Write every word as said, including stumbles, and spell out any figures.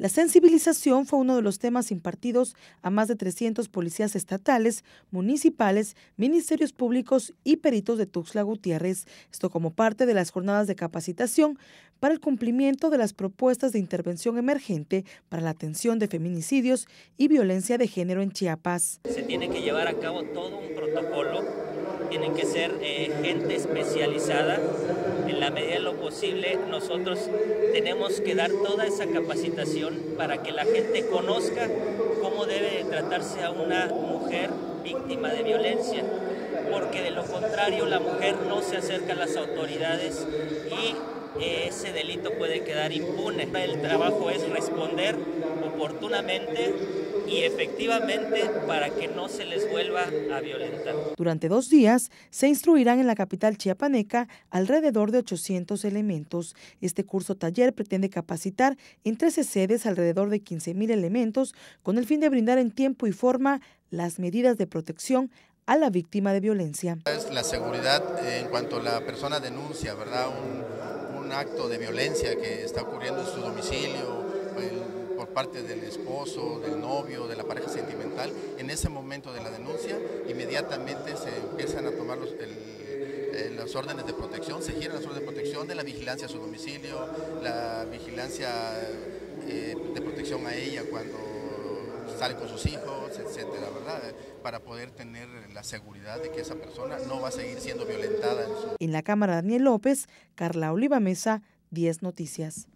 La sensibilización fue uno de los temas impartidos a más de trescientos policías estatales, municipales, ministerios públicos y peritos de Tuxtla Gutiérrez, esto como parte de las jornadas de capacitación para el cumplimiento de las propuestas de intervención emergente para la atención de feminicidios y violencia de género en Chiapas. Se tiene que llevar a cabo todo un protocolo, tienen que ser eh, gente especializada. En la medida de lo posible, nosotros tenemos que dar toda esa capacitación para que la gente conozca cómo debe tratarse a una mujer víctima de violencia, porque de lo contrario la mujer no se acerca a las autoridades y ese delito puede quedar impune. El trabajo es responder oportunamente y efectivamente para que no se les vuelva a violentar. Durante dos días se instruirán en la capital chiapaneca alrededor de ochocientos elementos. Este curso taller pretende capacitar en trece sedes alrededor de quince mil elementos con el fin de brindar en tiempo y forma las medidas de protección a la víctima de violencia. Es la seguridad en cuanto la persona denuncia, ¿verdad? Un, un acto de violencia que está ocurriendo en su domicilio, el, por parte del esposo, del novio, de la pareja sentimental. En ese momento de la denuncia, inmediatamente se empiezan a tomar los, el, el, las órdenes de protección, se giran las órdenes de protección de la vigilancia a su domicilio, la vigilancia eh, de protección a ella cuando sale con sus hijos, etcétera, ¿verdad? Para poder tener la seguridad de que esa persona no va a seguir siendo violentada. En, su... en la cámara, Daniel López, Carla Oliva Mesa, diez Noticias.